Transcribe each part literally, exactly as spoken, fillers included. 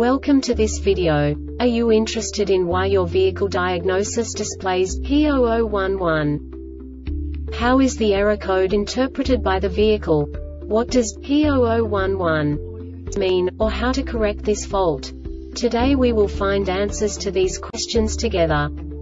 Welcome to this video. Are you interested in why your vehicle diagnosis displays P zero zero one one? How is the error code interpreted by the vehicle? What does P zero zero one one mean, or how to correct this fault? Today we will find answers to these questions together.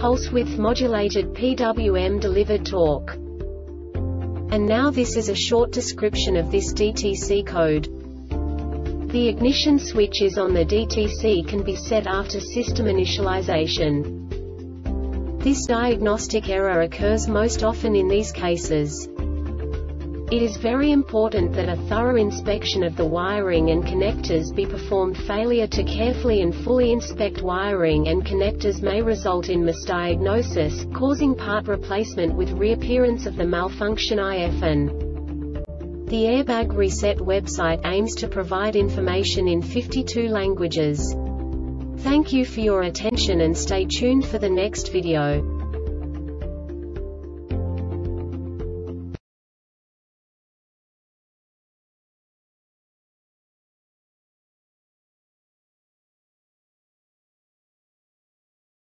pulse width modulated P W M delivered torque. And now this is a short description of this D T C code. The ignition switch is on. The D T C can be set after system initialization. This diagnostic error occurs most often in these cases. It is very important that a thorough inspection of the wiring and connectors be performed. Failure to carefully and fully inspect wiring and connectors may result in misdiagnosis, causing part replacement with reappearance of the malfunction I F N. The Airbag Reset website aims to provide information in fifty-two languages. Thank you for your attention and stay tuned for the next video.